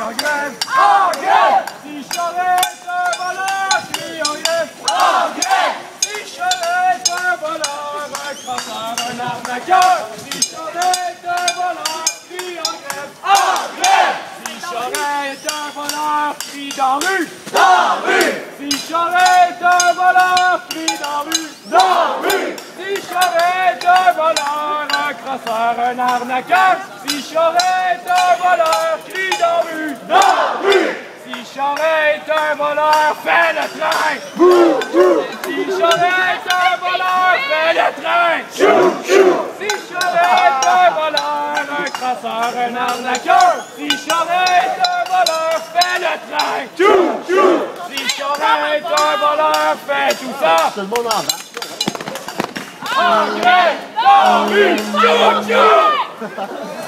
Un arnaqueur, si Charest est un voleur, crie dans rue, si Charest est un voleur, fais le train, bouh, bouh, si Charest est un voleur, fais le train, chou, chou, si Charest est un voleur, un crasseur, un arnaqueur, si Charest est un voleur, fais le train, chou, chou, si Charest est un voleur, fais tout ça, tout le monde en va. Angrais dans rue, chou chou.